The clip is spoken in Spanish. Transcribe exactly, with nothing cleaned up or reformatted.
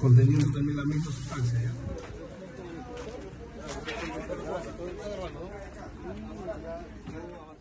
Contenidos también la misma sustancia. ¿Ya?